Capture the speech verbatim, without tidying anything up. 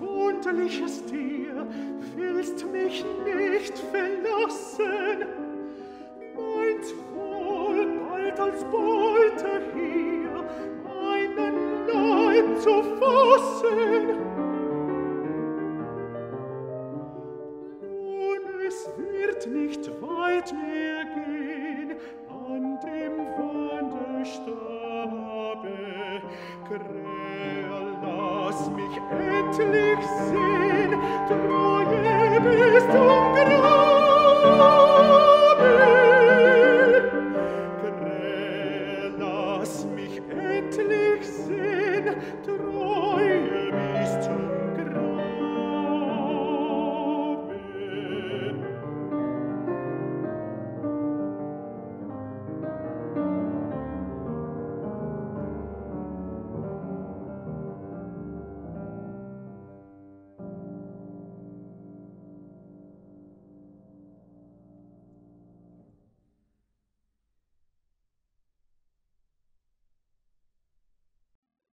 Wunderliches Tier, willst mich nicht verlassen, meint wohl bald als Beute hier meinen Leib zu fassen. Nun, es wird nicht weit mehr gehen an dem Wanderstabe. Krähe, lass mich endlich sehen, Treue bist du.